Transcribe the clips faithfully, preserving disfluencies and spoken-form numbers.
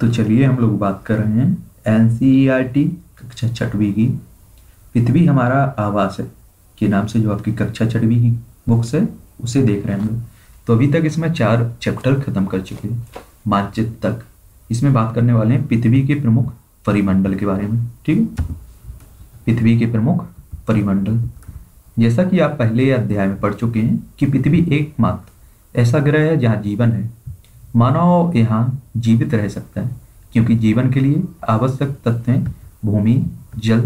तो चलिए हम लोग बात कर रहे हैं N C E R T कक्षा छठवीं की पृथ्वी हमारा आवास है के नाम से जो आपकी कक्षा छठवीं की बुक्स है उसे देख रहे हैं। तो अभी तक इसमें चार चैप्टर खत्म कर चुके हैं मानचित्र तक। इसमें बात करने वाले हैं पृथ्वी के प्रमुख परिमंडल के बारे में, ठीक है, पृथ्वी के प्रमुख परिमंडल। जैसा कि आप पहले अध्याय में पढ़ चुके हैं कि पृथ्वी एकमात्र ऐसा ग्रह है जहाँ जीवन है, मानव यहाँ जीवित रह सकता है क्योंकि जीवन के लिए आवश्यक तत्वें भूमि, जल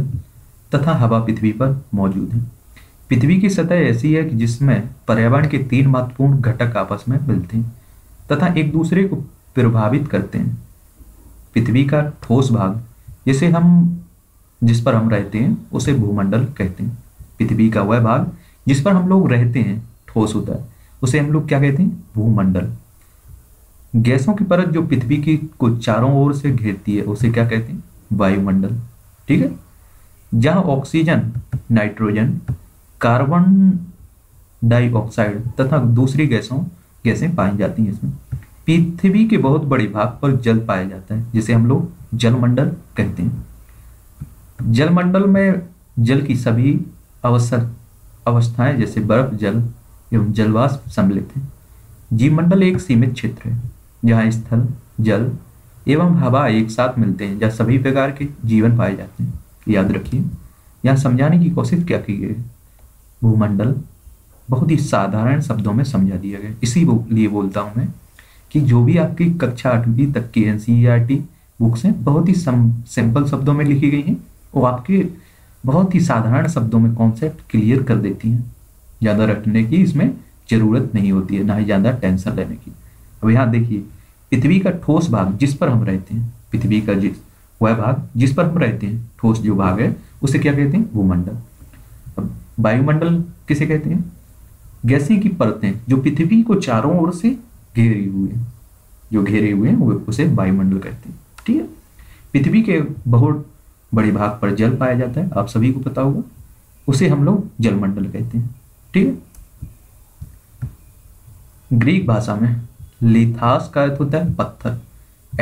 तथा हवा पृथ्वी पर मौजूद हैं। पृथ्वी की सतह ऐसी है कि जिसमें पर्यावरण के तीन महत्वपूर्ण घटक आपस में मिलते हैं तथा एक दूसरे को प्रभावित करते हैं। पृथ्वी का ठोस भाग जिसे हम जिस पर हम रहते हैं उसे भूमंडल कहते हैं। पृथ्वी का वह भाग जिस पर हम लोग रहते हैं ठोस होता है, उसे हम लोग क्या कहते हैं, भूमंडल। गैसों की परत जो पृथ्वी की को चारों ओर से घेरती है उसे क्या कहते हैं, वायुमंडल, ठीक है, जहाँ ऑक्सीजन, नाइट्रोजन, कार्बन डाइऑक्साइड तथा दूसरी गैसों गैसें पाई जाती हैं। इसमें पृथ्वी के बहुत बड़े भाग पर जल पाया जाता है जिसे हम लोग जलमंडल कहते हैं। जलमंडल में जल की सभी अवसर अवस्थाएं जैसे बर्फ, जल एवं जलवाष्प सम्मिलित हैं। जीवमंडल एक सीमित क्षेत्र है जहाँ स्थल, जल एवं हवा एक साथ मिलते हैं, जहाँ सभी प्रकार के जीवन पाए जाते हैं। याद रखिए, यहाँ समझाने की कोशिश क्या की गई है, भूमंडल बहुत ही साधारण शब्दों में समझा दिया गया। इसी लिए बोलता हूँ मैं कि जो भी आपकी कक्षा आठवीं तक की N C E R T books हैं बहुत ही सिंपल शब्दों में लिखी गई हैं और आपके बहुत ही साधारण शब्दों में कॉन्सेप्ट क्लियर कर देती हैं। ज़्यादा रटने की इसमें जरूरत नहीं होती है, ना ही ज़्यादा टेंशन लेने की। अब यहाँ देखिए, पृथ्वी का ठोस भाग जिस पर हम रहते हैं, पृथ्वी का जिस वह भाग जिस पर हम रहते हैं ठोस जो भाग है उसे क्या कहते हैं, भूमंडल। अब वायुमंडल किसे कहते हैं, गैसें की परतें जो पृथ्वी को चारों ओर से घेरे हुए हैं, जो घेरे हुए हैं उसे वायुमंडल कहते हैं, ठीक है। पृथ्वी के बहुत बड़े भाग पर जल पाया जाता है, आप सभी को पता होगा, उसे हम लोग जलमंडल कहते हैं, ठीक है। ग्रीक भाषा में लिथास का अर्थ होता है पत्थर,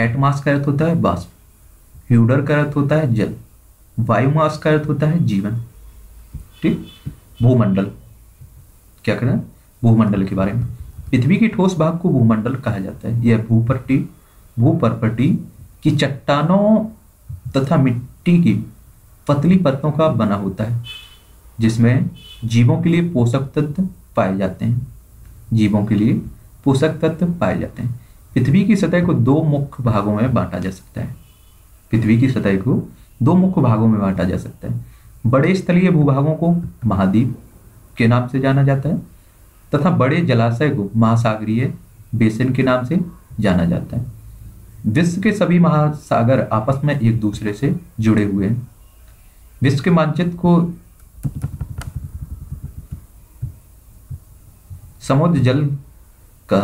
एटमास का अर्थ होता है बाष्प, ह्यूडर का अर्थ होता है जल, वायुमास का अर्थ होता है जीवन, ठीक। भूमंडल क्या कहना है, भूमंडल के बारे में पृथ्वी के ठोस भाग को भूमंडल कहा जाता है। यह भूपट्टी भूपरपट्टी की चट्टानों तथा मिट्टी की पतली परतों का बना होता है जिसमें जीवों के लिए पोषक तत्व पाए जाते हैं, जीवों के लिए पोषक तत्व पाए जाते हैं। पृथ्वी की सतह को दो मुख्य भागों में बांटा जा सकता है, पृथ्वी की सतह को दो मुख्य भागों में बांटा जा सकता है। बड़े स्थलीय भूभागों को महाद्वीप के नाम से जाना जाता है तथा बड़े जलाशय को महासागरीय बेसिन के नाम से जाना जाता है। विश्व के सभी महासागर आपस में एक दूसरे से जुड़े हुए हैं। विश्व के मानचित्र को समुद्र जल का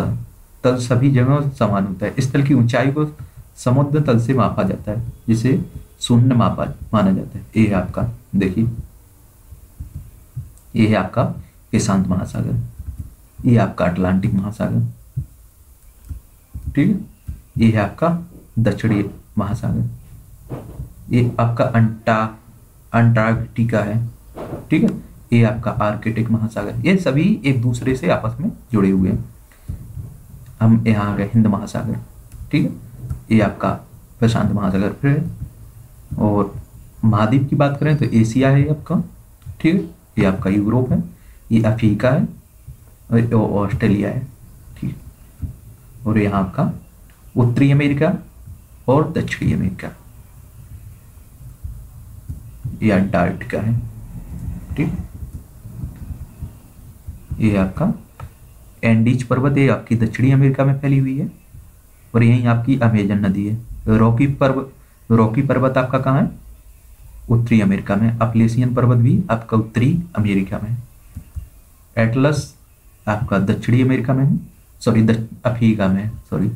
तल सभी जगह समान होता है। इस तल की ऊंचाई को समुद्र तल से मापा जाता है जिसे शून्य मापा माना जाता है। ये है आपका, देखिए ये है आपका प्रशांत महासागर, ये आपका अटलांटिक महासागर, ठीक है, ये है आपका दक्षिणी महासागर, ये आपका अंटा अंटार्कटिका है, ठीक है, ये आपका आर्कटिक महासागर। ये सभी एक दूसरे से आपस में जुड़े हुए हैं। हम यहाँ आ गए हिंद महासागर, ठीक है, ये आपका प्रशांत महासागर फिर है। और महाद्वीप की बात करें तो एशिया है आपका, ठीक है, ये आपका यूरोप है, ये अफ्रीका है और ऑस्ट्रेलिया है, ठीक। और यहाँ आपका उत्तरी अमेरिका और दक्षिणी अमेरिका, ये अंटार्कटिका है, ठीक। ये आपका एंडीज पर्वत, ये आपकी दक्षिणी अमेरिका में फैली हुई है और यहीं आपकी अमेजन नदी है। रॉकी पर्वत, रॉकी पर्वत आपका कहाँ है, उत्तरी अमेरिका में। अपलेशियन पर्वत भी आपका उत्तरी अमेरिका में। एटलस आपका दक्षिणी अमेरिका में है, सॉरी अफ्रीका में, सॉरी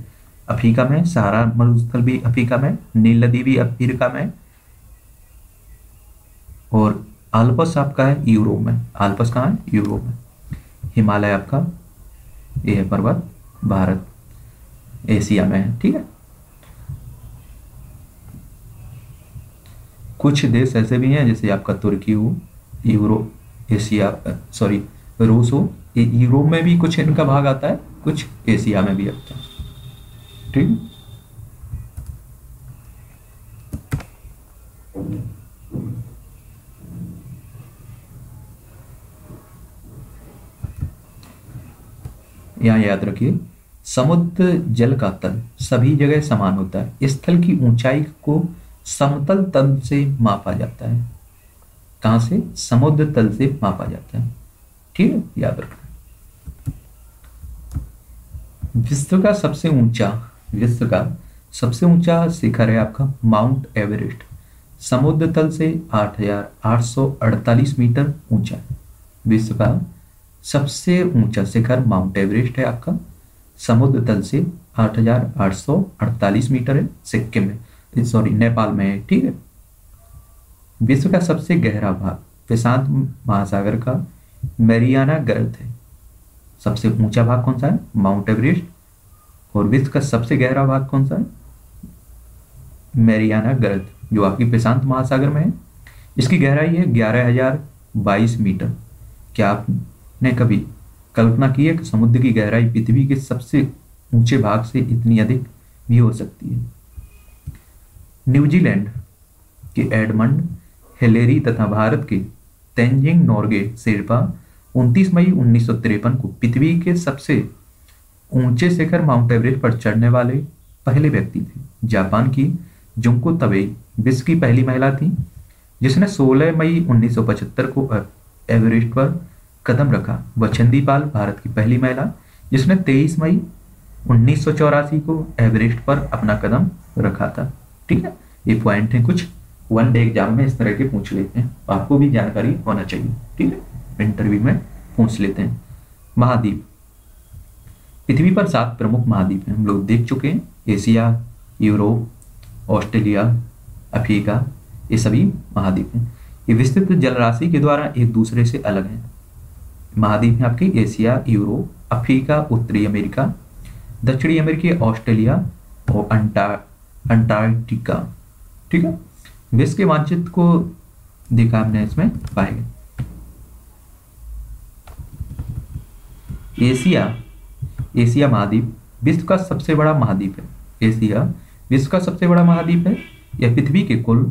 अफ्रीका में। सहारा मरुस्थल भी अफ्रीका में, नील नदी भी अफ्रीका में। और आल्पस आपका है यूरोप में, आल्पस कहाँ है, यूरोप में। हिमालय आपका यह पर्वत भारत एशिया में है, ठीक है। कुछ देश ऐसे भी हैं जैसे आपका तुर्की हो, यूरोप, एशिया, सॉरी रूस हो, यूरोप में भी कुछ इनका भाग आता है, कुछ एशिया में भी आता है। ठीक, यहाँ याद रखिए, समुद्र जल का तल सभी जगह समान होता है। इस तल की ऊंचाई को समतल तल से मापा जाता है। कहाँ से? समुद्र तल से मापा जाता है। ठीक है, याद रखना। विश्व का सबसे ऊंचा विश्व का सबसे ऊंचा शिखर है आपका माउंट एवरेस्ट। समुद्र तल से आठ हजार आठ सौ अड़तालीस मीटर ऊंचा है। विश्व का सबसे ऊंचा शिखर माउंट एवरेस्ट है आपका, समुद्र तल से आठ हजार आठ सौ अड़तालीस मीटर है, सिक्किम में, सॉरी नेपाल में है। ठीक है, विश्व का सबसे गहरा भाग प्रशांत महासागर का मैरियाना गर्त है। सबसे ऊंचा भाग कौन सा है? Mount Everest. और विश्व का सबसे गहरा भाग कौन सा है? मैरियाना गर्त, जो आपकी प्रशांत महासागर में है। इसकी गहराई है ग्यारह हजार बाईस मीटर। क्या आप ने कभी कल्पना की है कि समुद्र की गहराई पृथ्वी के सबसे ऊंचे भाग से इतनी अधिक भी हो सकती है? न्यूजीलैंड के एडमंड हिलेरी तथा भारत के तेंजिंग नॉर्गे शेरपा उनतीस मई उन्नीस सौ तिरपन को पृथ्वी के सबसे ऊंचे शिखर माउंट एवरेस्ट पर चढ़ने वाले पहले व्यक्ति थे। जापान की जुंको तबे विश्व की पहली महिला थी जिसने सोलह मई उन्नीस सौ पचहत्तर को एवरेस्ट पर कदम रखा। बछेंदी पाल भारत की पहली महिला जिसने तेईस मई उन्नीस सौ चौरासी को एवरेस्ट पर अपना कदम रखा था। ठीक है, ये पॉइंट हैं कुछ, वन डे एग्जाम में इस तरह के पूछ लेते हैं, आपको भी जानकारी होना चाहिए। ठीक है, इंटरव्यू में पूछ लेते हैं। महाद्वीप, पृथ्वी पर सात प्रमुख महाद्वीप हैं, हम लोग देख चुके हैं। एशिया, यूरोप, ऑस्ट्रेलिया, अफ्रीका, ये सभी महाद्वीप हैं। ये विस्तृत जलराशि के द्वारा एक दूसरे से अलग हैं। महाद्वीप हैं आपके एशिया, यूरोप, अफ्रीका, उत्तरी अमेरिका, दक्षिणी अमेरिका, ऑस्ट्रेलिया और अंटार्कटिका। ठीक है, विश्व के मानचित्र को देखा हमने, इसमें पाएंगे एशिया। एशिया महाद्वीप विश्व का सबसे बड़ा महाद्वीप है। एशिया विश्व का सबसे बड़ा महाद्वीप है। यह पृथ्वी के कुल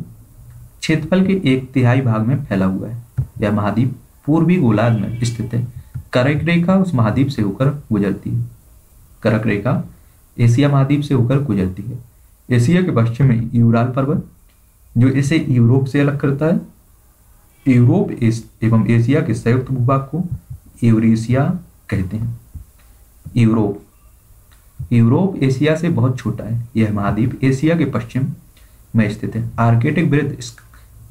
क्षेत्रफल के एक तिहाई भाग में फैला हुआ है। यह महाद्वीप पूर्वी गोलार्ध में स्थित है। कर्क रेखा उस महाद्वीप से होकर गुजरती है। कर्क रेखा एशिया महाद्वीप से होकर गुजरती है। एशिया के पश्चिम में यूराल पर्वत, जो इसे यूरोप से अलग करता है। यूरोप एवं एशिया के संयुक्त भूभाग को यूरेशिया कहते हैं। यूरोप यूरोप एशिया से बहुत छोटा है। यह महाद्वीप एशिया के पश्चिम में स्थित है। आर्कटिक वृत्त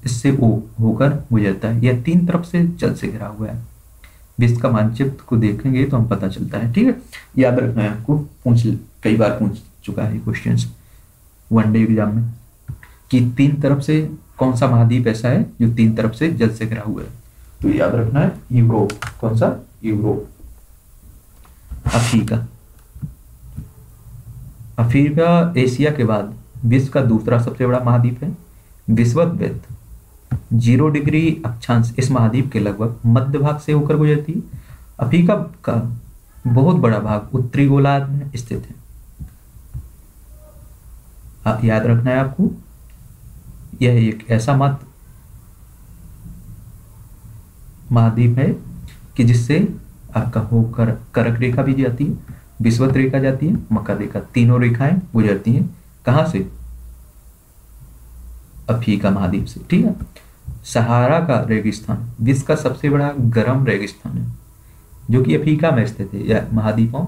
इससे होकर गुजरता है। यह तीन तरफ से जल से घिरा हुआ है। विश्व का मानचित्र को देखेंगे तो हम पता चलता है। ठीक है, याद रखना है, आपको पूछ कई बार पूछ चुका है क्वेश्चंस वनडे एग्जाम में कि तीन तरफ से कौन सा महाद्वीप ऐसा है जो तीन तरफ से जल से घिरा हुआ है। तो याद रखना है यूरोप, कौन सा? यूरोप। अफ्रीका अफ्रीका एशिया के बाद विश्व का दूसरा सबसे बड़ा महाद्वीप है। विश्वव्यापी जीरो डिग्री अक्षांश इस महाद्वीप के लगभग मध्य भाग से होकर गुजरती है। अफ्रीका का बहुत बड़ा भाग उत्तरी गोलार्ध में स्थित है। आप याद रखना है आपको, यह एक ऐसा मत महाद्वीप है कि जिससे आपका होकर कर्क रेखा भी जाती है, विषुवत रेखा जाती है, मकर रेखा, तीनों रेखाएं गुजरती हैं। कहाँ से? अफ्रीका महाद्वीप से। ठीक है, सहारा का रेगिस्तान विश्व का सबसे बड़ा गर्म रेगिस्तान है जो कि अफ्रीका में स्थित है। यह महाद्वीपों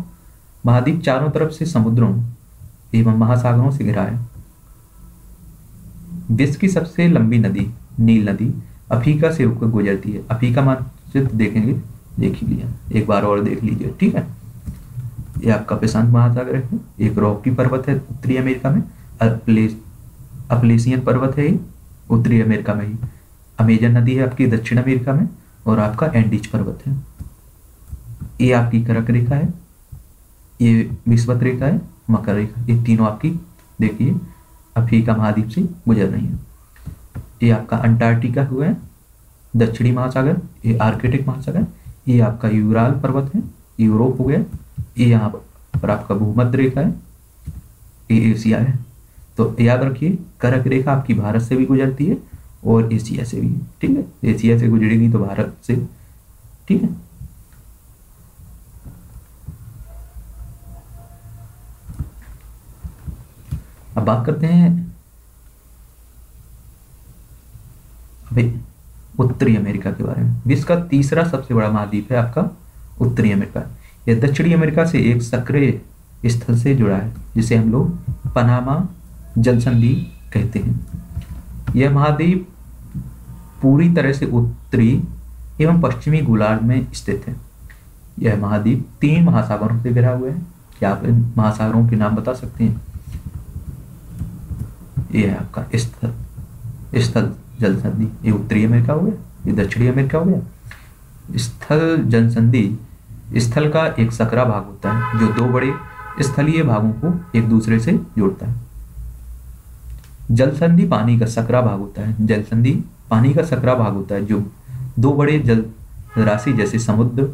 महाद्वीप चारों तरफ से समुद्रों एवं महासागरों से घिरा है। विश्व की सबसे लंबी नदी नील नदी अफ्रीका से होकर गुजरती है। अफ्रीका मानचित्र देखेंगे, देख लिया एक बार और देख लीजिए। ठीक है, यह आपका प्रशांत महासागर है। एक रॉकी पर्वत है उत्तरी अमेरिका में, अपलेशियन पर्वत है उत्तरी अमेरिका में ही। अमेजन नदी है आपकी दक्षिण अमेरिका में, और आपका एंडीज पर्वत है। ये आपकी कर्क रेखा है, ये विषुवत रेखा है, मकर रेखा, ये तीनों आपकी देखिए अफ्रीका महाद्वीप से गुजर रही है। ये आपका अंटार्कटिका हुआ है, दक्षिणी महासागर, ये आर्कटिक महासागर, ये आपका यूराल पर्वत है, यूरोप हो गया, ये यहाँ पर आपका भूमध्य रेखा है, ये एशिया है। तो याद रखिए कर्क रेखा आपकी भारत से भी गुजरती है और एशिया से भी है, ठीक है। एशिया से गुजरेगी तो भारत से, ठीक है। अब बात करते हैं अभी उत्तरी अमेरिका के बारे में। विश्व का तीसरा सबसे बड़ा महाद्वीप है आपका उत्तरी अमेरिका। यह दक्षिणी अमेरिका से एक सक्रिय स्थल से जुड़ा है जिसे हम लोग पनामा जलसंधि कहते हैं। यह महाद्वीप पूरी तरह से उत्तरी एवं पश्चिमी गोलार्ध में स्थित है। यह महाद्वीप तीन महासागरों से घिरा हुआ है। क्या आप इन महासागरों के नाम बता सकते हैं? यह आपका स्थल स्थल जलसंधि, ये उत्तरी अमेरिका हो गया, ये दक्षिणी अमेरिका हो गया। स्थल जनसंधि स्थल का एक सकरा भाग होता है जो दो बड़े स्थलीय भागों को एक दूसरे से जोड़ता है। जलसंधि पानी का सकरा भाग होता है जलसंधि पानी का सकरा भाग होता है जो दो बड़े जल राशि जैसे समुद्र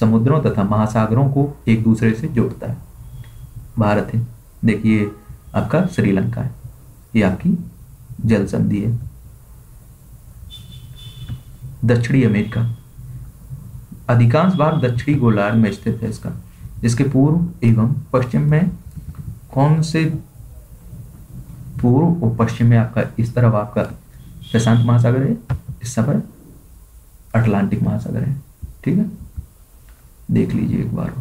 समुद्रों तथा महासागरों को एक दूसरे से जोड़ता है। भारत है, देखिए आपका श्रीलंका है, ये आपकी जलसंधि है। दक्षिणी अमेरिका अधिकांश भाग दक्षिणी गोलार्ध में स्थित है इसका, जिसके पूर्व एवं पश्चिम में कौन से पूर्व और पश्चिम में आपका इस तरफ आपका प्रशांत महासागर है, इस पर अटलांटिक महासागर है, ठीक है। देख लीजिए एक बार,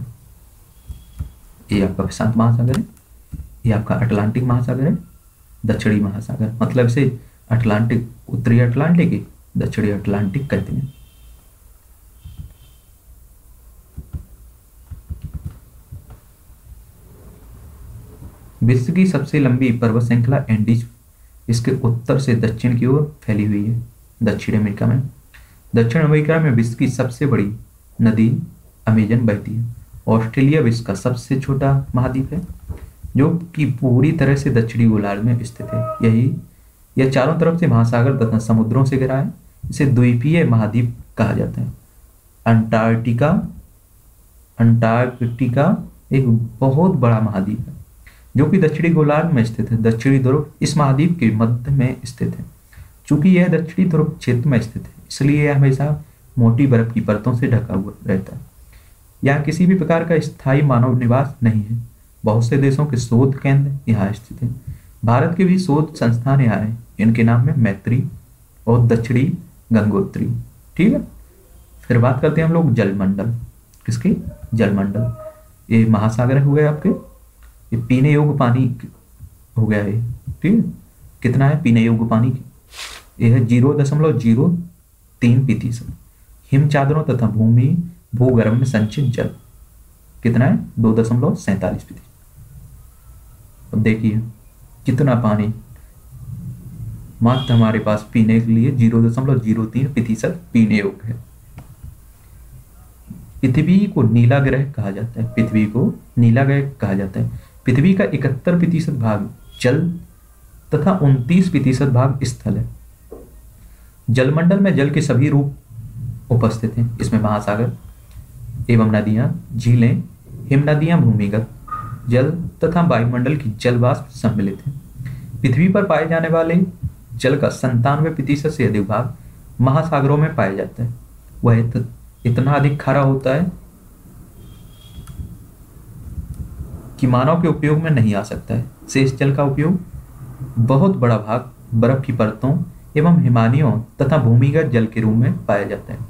ये आपका प्रशांत महासागर है, ये आपका अटलांटिक महासागर है, दक्षिणी महासागर, मतलब से अटलांटिक उत्तरी अटलांटिक दक्षिणी अटलांटिक कहते हैं। विश्व की सबसे लंबी पर्वत श्रृंखला एंडीज इसके उत्तर से दक्षिण की ओर फैली हुई है दक्षिण अमेरिका में। दक्षिण अमेरिका में विश्व की सबसे बड़ी नदी अमेजन बहती है। ऑस्ट्रेलिया विश्व का सबसे छोटा महाद्वीप है जो कि पूरी तरह से दक्षिणी गोलार्ध में स्थित है। यही यह चारों तरफ से महासागर तथा समुद्रों से घिरा है। इसे द्वीपीय महाद्वीप कहा जाता है। अंटार्कटिका अंटार्कटिका एक बहुत बड़ा महाद्वीप है जो कि दक्षिणी गोलार्ध में स्थित है। दक्षिणी ध्रुव इस महाद्वीप के मध्य में स्थित है। चूंकि यह दक्षिणी ध्रुव क्षेत्र में स्थित है इसलिए यह हमेशा मोटी बर्फ की परतों से ढका हुआ रहता है। यहाँ किसी भी प्रकार का स्थायी मानव निवास नहीं है। बहुत से देशों के शोध केंद्र यहाँ स्थित हैं। भारत के भी शोध संस्थान यहाँ हैं। इनके नाम है मैत्री और दक्षिणी गंगोत्री, ठीक है। फिर बात करते हैं हम लोग जलमंडल, किसके? जलमंडल ये महासागर हो गए आपके, ये पीने योग्य पानी हो गया है, ठीक है। कितना है पीने योग्य पानी? यह है जीरो दशमलव जीरो तीन प्रतिशत। हिम चादरों तथा भूमि भूगर्भ में संचित जल कितना है? दो दशमलव सैतालीस प्रतिशत। अब देखिए कितना पानी मात्र हमारे पास पीने के लिए जीरो दशमलव जीरो तीन प्रतिशत पीने योग्य है। पृथ्वी को नीला ग्रह कहा जाता है पृथ्वी को नीला ग्रह कहा जाता है। पृथ्वी का इकहत्तर प्रतिशत भाग जल तथा उनतीस प्रतिशत भाग स्थल है। जलमंडल में जल के सभी रूप उपस्थित हैं। इसमें महासागर एवं नदियां, झीलें, हिम नदियां, भूमिगत जल तथा वायुमंडल की जलवाष्प सम्मिलित है। पृथ्वी पर पाए जाने वाले जल का संतानवे प्रतिशत से अधिक भाग महासागरों में पाया जाता है। वह इतना अधिक खारा होता है कि मानव के उपयोग में नहीं आ सकता है। शेष जल का उपयोग बहुत बड़ा भाग बर्फ की परतों एवं हिमानियों तथा भूमिगत जल के रूप में पाया जाता है।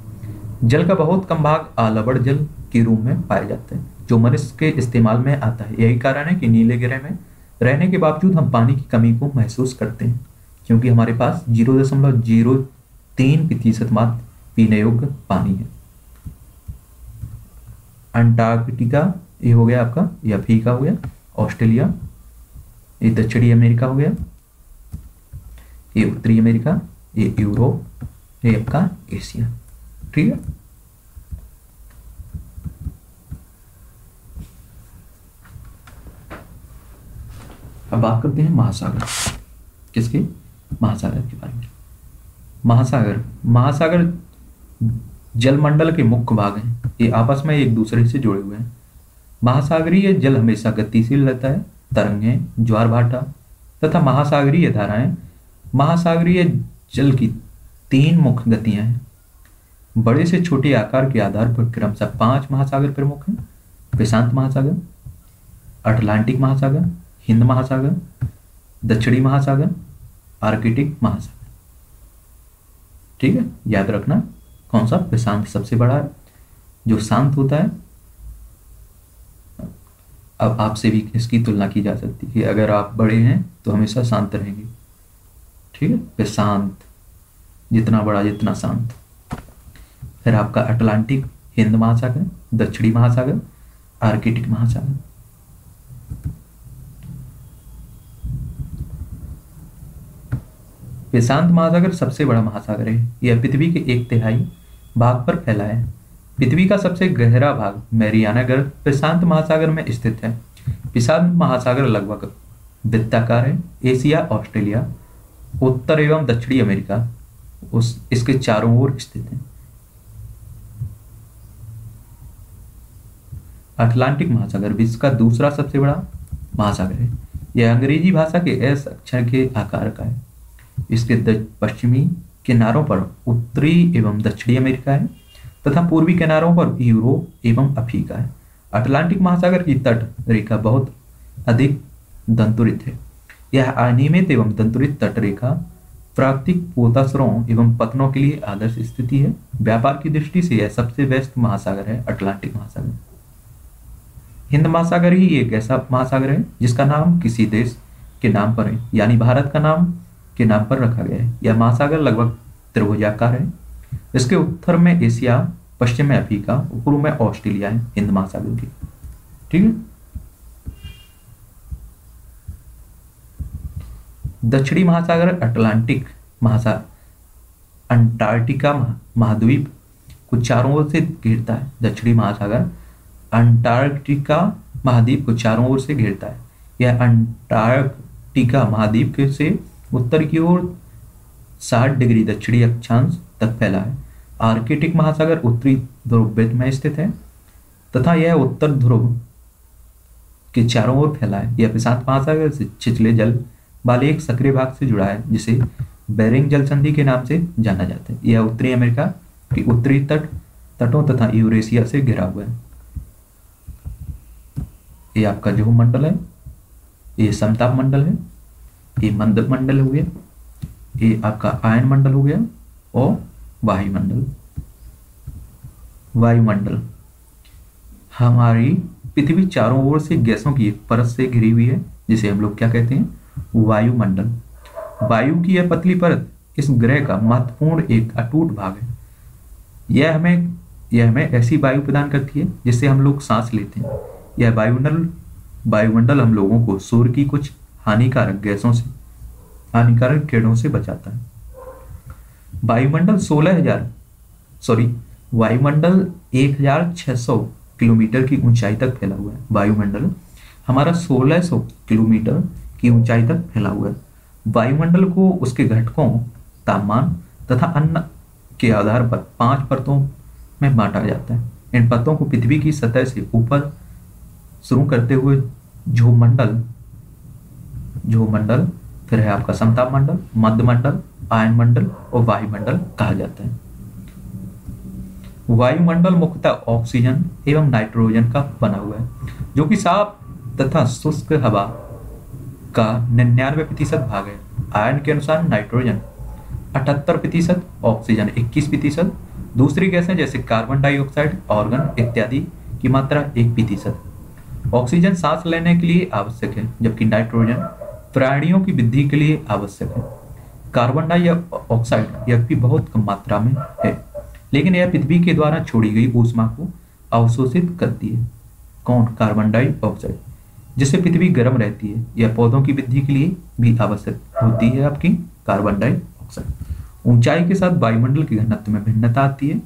जल का बहुत कम भाग आलवड़ जल के रूप में पाया जाता है जो मनुष्य के इस्तेमाल में आता है। यही कारण है कि नीले ग्रह में रहने के बावजूद हम पानी की कमी को महसूस करते हैं क्योंकि हमारे पास जीरो दशमलव जीरो तीन प्रतिशत मात्र पीने योग्य पानी है। अंटार्कटिका ये हो गया आपका, ये अफ्रीका हो गया, ऑस्ट्रेलिया, ये दक्षिणी अमेरिका हो गया, ये उत्तरी अमेरिका, ये यूरोप, ये आपका एशिया, ठीक है। अब बात करते हैं महासागर, किसके? महासागर के बारे में। महासागर, महासागर जलमंडल के मुख्य भाग हैं, ये आपस में एक दूसरे से जुड़े हुए हैं। महासागरीय जल हमेशा गतिशील रहता है, तरंगें, ज्वार भाटा तथा महासागरीय धाराएं। महासागरीय जल की तीन मुख्य गतियां हैं। बड़े से छोटे आकार के आधार पर क्रमशः पांच महासागर प्रमुख हैं। प्रशांत महासागर, अटलांटिक महासागर, हिंद महासागर, दक्षिणी महासागर, आर्कटिक महासागर। ठीक है, याद रखना कौन सा प्रशांत सबसे बड़ा है, जो शांत होता है। अब आपसे भी इसकी तुलना की जा सकती है कि अगर आप बड़े हैं तो हमेशा शांत रहेंगे। ठीक है, प्रशांत जितना बड़ा जितना शांत। फिर आपका अटलांटिक, हिंद महासागर, दक्षिणी महासागर, आर्कटिक महासागर। प्रशांत महासागर सबसे बड़ा महासागर है, यह पृथ्वी के एक तिहाई भाग पर फैला है। पृथ्वी का सबसे गहरा भाग मैरियाना गर्व प्रशांत महासागर में स्थित है। प्रशांत महासागर लगभग वृत्ताकार है। एशिया, ऑस्ट्रेलिया, उत्तर एवं दक्षिणी अमेरिका उस इसके चारों ओर स्थित है। अटलांटिक महासागर विश्व का दूसरा सबसे बड़ा महासागर है। यह अंग्रेजी भाषा के एस अक्षर के आकार का है। इसके पश्चिमी किनारों पर उत्तरी एवं दक्षिणी अमेरिका है तथा पूर्वी किनारों पर यूरोप एवं अफ्रीका है। अटलांटिक महासागर की तट रेखा बहुत अधिक दंतुरित है। यह अनियमित एवं दंतुरित तट रेखा प्राकृतिक पोताश्रों एवं पतनों के लिए आदर्श स्थिति है। व्यापार की दृष्टि से यह सबसे व्यस्त महासागर है, अटलांटिक महासागर। हिंद महासागर ही एक ऐसा महासागर है जिसका नाम किसी देश के नाम पर है, यानी भारत का नाम के नाम पर रखा गया है। यह महासागर लगभग त्रिभुजाकार है। इसके उत्तर में एशिया, पश्चिम में अफ्रीका, पूर्व में ऑस्ट्रेलिया है, हिंद महासागर की। ठीक है, दक्षिणी महासागर अटलांटिक महासागर अंटार्कटिका महाद्वीप को चारों ओर से घेरता है। दक्षिणी महासागर अंटार्कटिका महाद्वीप को चारों ओर से घेरता है। यह अंटार्कटिका महाद्वीप के से उत्तर की ओर साठ डिग्री दक्षिणी अक्षांश तक फैला है। आर्कटिक महासागर उत्तरी ध्रुव में स्थित है तथा यह उत्तर ध्रुव के चारों ओर फैला है। यह प्रशांत महासागर से छिछले जल वाले एक सक्रिय भाग से जुड़ा है जिसे बेरिंग जल संधि के नाम से जाना जाता है। यह उत्तरी अमेरिका की उत्तरी तट तटों तथा यूरेशिया से घिरा हुआ है। यह आपका जो मंडल है, यह समताप मंडल है, ये मंद मंडल हो गया, ये आपका आयन मंडल हो गया और वायुमंडल। वायुमंडल हमारी पृथ्वी चारों ओर से गैसों की एक परत से घिरी हुई है जिसे हम लोग क्या कहते हैं, वायुमंडल। वायु की यह पतली परत इस ग्रह का महत्वपूर्ण एक अटूट भाग है। यह हमें यह हमें ऐसी वायु प्रदान करती है जिससे हम लोग सांस लेते हैं। यह वायुमंडल वायुमंडल हम लोगों को सूर्य की कुछ हानिकारक गैसों से हानिकारक किरणों से बचाता है। वायुमंडल सोलह हजार सॉरी वायुमंडल एक हजार छह सौ किलोमीटर की ऊंचाई तक फैला हुआ है। वायुमंडल हमारा सोलह सौ किलोमीटर की ऊंचाई तक फैला हुआ है। वायुमंडल को उसके घटकों, तापमान तथा अन्न के आधार पर पांच परतों में बांटा जाता है। इन परतों को पृथ्वी की सतह से ऊपर शुरू करते हुए जो मंडल जो मंडल फिर है आपका समताप मंडल, मध्य मंडल, आयन मंडल और वायुमंडल कहा जाता है। वायुमंडल मुख्यतः ऑक्सीजन एवं नाइट्रोजन का बना हुआ है जो कि साफ तथा शुष्क हवा का निन्यानवे प्रतिशत भाग है। आयन के अनुसार नाइट्रोजन अठहत्तर प्रतिशत, ऑक्सीजन इक्कीस प्रतिशत, दूसरी गैसें जैसे कार्बन डाइऑक्साइड, ऑर्गन इत्यादि की मात्रा एक प्रतिशत। ऑक्सीजन सांस लेने के लिए आवश्यक है जबकि नाइट्रोजन प्राणियों की वृद्धि के लिए आवश्यक है। कार्बन डाइऑक्साइड यह भी बहुत कम मात्रा में है, लेकिन यह पृथ्वी के द्वारा छोड़ी गई ऊष्मा को अवशोषित करती है। कौन? कार्बन डाइऑक्साइड, जिससे पृथ्वी गर्म रहती है। यह पौधों की वृद्धि के लिए भी आवश्यक होती है आपकी कार्बन डाइऑक्साइड। ऊंचाई के साथ वायुमंडल की घनत्व में भिन्नता आती है।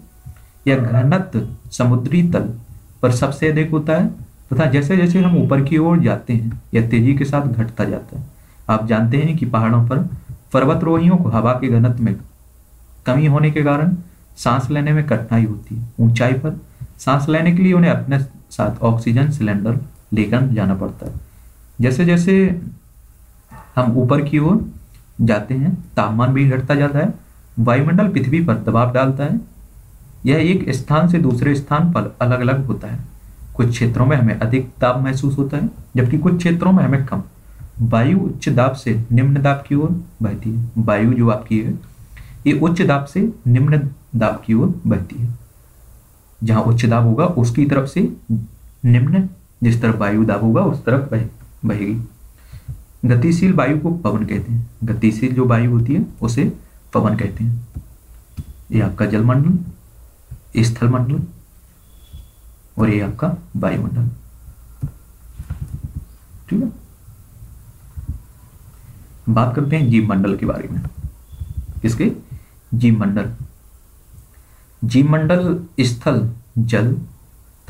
यह घनत्व समुद्री तल पर सबसे अधिक होता है तथा जैसे जैसे हम ऊपर की ओर जाते हैं यह तेजी के साथ घटता जाता है। आप जानते हैं कि पहाड़ों पर पर्वतरोहियों को हवा के घनत्व में कमी होने के कारण सांस लेने में कठिनाई होती है। ऊंचाई पर सांस लेने के लिए उन्हें अपने साथ ऑक्सीजन सिलेंडर लेकर जाना पड़ता है। जैसे जैसे हम ऊपर की ओर जाते हैं तापमान भी घटता जाता है। वायुमंडल पृथ्वी पर दबाव डालता है। यह एक स्थान से दूसरे स्थान पर अलग अलग होता है। कुछ क्षेत्रों में हमें अधिक दाब महसूस होता है जबकि कुछ क्षेत्रों में हमें कम। वायु उच्च दाब से निम्न दाब की ओर बहती है। वायु जो आपकी है ये उच्च दाब से निम्न दाब की ओर बहती है। जहाँ उच्च दाब होगा उसकी तरफ से निम्न, जिस तरफ वायु दाब होगा उस तरफ बहे बहेगी। गतिशील वायु को पवन कहते हैं। गतिशील जो वायु होती है उसे पवन कहते हैं। ये आपका जलमंडल, स्थलमंडल और ये आपका वायुमंडल, ठीक है। बात करते हैं जीव मंडल के बारे में। किसके? जीव मंडल। जीव मंडल स्थल, जल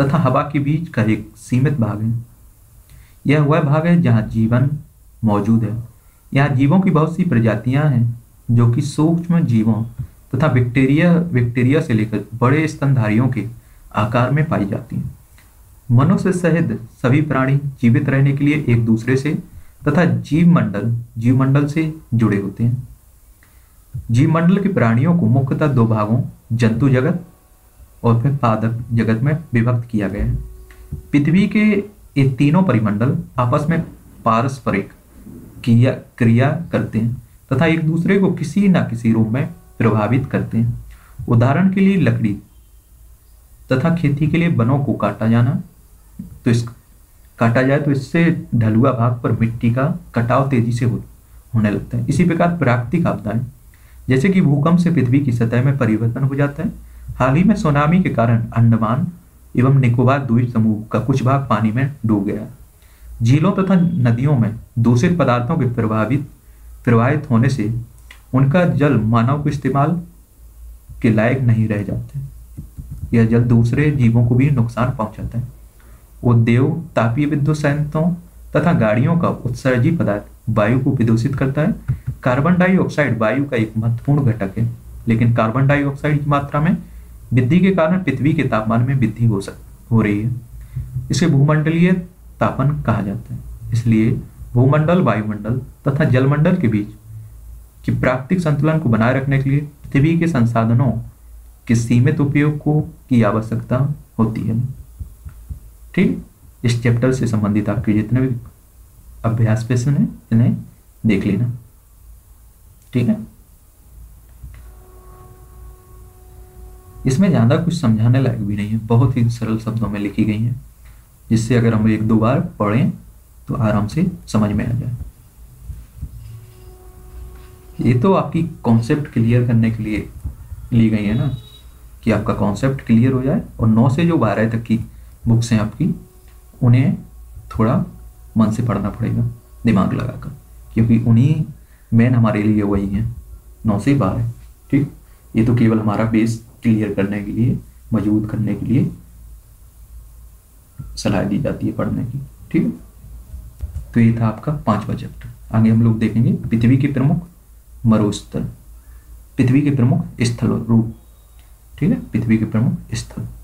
तथा हवा के बीच का एक सीमित भाग है। यह वह भाग है जहाँ जीवन मौजूद है। यहाँ जीवों की बहुत सी प्रजातियां हैं जो कि सूक्ष्म जीवों तथा बैक्टीरिया बैक्टीरिया से लेकर बड़े स्तनधारियों के आकार में पाई जाती हैं। मनुष्य सहित सभी प्राणी जीवित रहने के लिए एक दूसरे से तथा जीव मंडल जीव मंडल से जुड़े होते हैं। जीव मंडल के प्राणियों को मुख्यतः दो भागों, जंतु जगत और फिर पादप जगत में विभक्त किया गया है। पृथ्वी के ये तीनों परिमंडल आपस में पारस्परिक क्रिया क्रिया करते हैं तथा एक दूसरे को किसी न किसी रूप में प्रभावित करते हैं। उदाहरण के लिए लकड़ी तथा खेती के लिए वनों को काटा जाना, तो इस काटा जाए तो इससे ढलुआ भाग पर मिट्टी का कटाव तेजी से हो, होने लगता है। इसी प्रकार प्राकृतिक आपदाएं जैसे कि भूकंप से पृथ्वी की सतह में परिवर्तन हो जाता है। हाल ही में सुनामी के कारण अंडमान एवं निकोबार द्वीप समूह का कुछ भाग पानी में डूब गया। झीलों तथा नदियों में दूषित पदार्थों के प्रभावित प्रवाहित होने से उनका जल मानव के इस्तेमाल के लायक नहीं रह जाता है। यह जल दूसरे जीवों को भी नुकसान पहुंचाता है। उद्योग, तापीय विद्युत संयंत्रों तथा गाड़ियों का उत्सर्जी पदार्थ वायु को प्रदूषित करता है। कार्बन डाइऑक्साइड वायु का एक महत्वपूर्ण घटक है, लेकिन कार्बन डाइऑक्साइड की मात्रा में वृद्धि के कारण पृथ्वी के तापमान में वृद्धि हो सक हो रही है। इसे भूमंडलीय तापन कहा जाता है। इसलिए भूमंडल, वायुमंडल तथा जलमंडल के बीच की प्राकृतिक संतुलन को बनाए रखने के लिए पृथ्वी के संसाधनों के सीमित उपयोग को की आवश्यकता होती है, ठीक। इस चैप्टर से संबंधित आपके जितने भी अभ्यास प्रश्न हैं इन्हें देख लेना, ठीक है। इसमें ज़्यादा कुछ समझाने लायक भी नहीं है, बहुत ही सरल शब्दों में लिखी गई हैं, जिससे अगर हम एक दो बार पढ़ें तो आराम से समझ में आ जाए। ये तो आपकी कॉन्सेप्ट क्लियर करने के लिए ली गई है ना, कि आपका कॉन्सेप्ट क्लियर हो जाए और नौ से जो बारह तक की बुक्स हैं आपकी उन्हें थोड़ा मन से पढ़ना पड़ेगा, दिमाग लगाकर, क्योंकि उन्हीं मेन हमारे लिए वही हैं नौ से बारह, ठीक। ये तो केवल हमारा बेस क्लियर करने के लिए, मजबूत करने के लिए सलाह दी जाती है पढ़ने की, ठीक है। तो ये था आपका पांचवा चैप्टर। आगे हम लोग देखेंगे पृथ्वी के प्रमुख मरुस्थल, पृथ्वी के प्रमुख स्थल और रूप, ठीक है। पृथ्वी के प्रमुख स्थल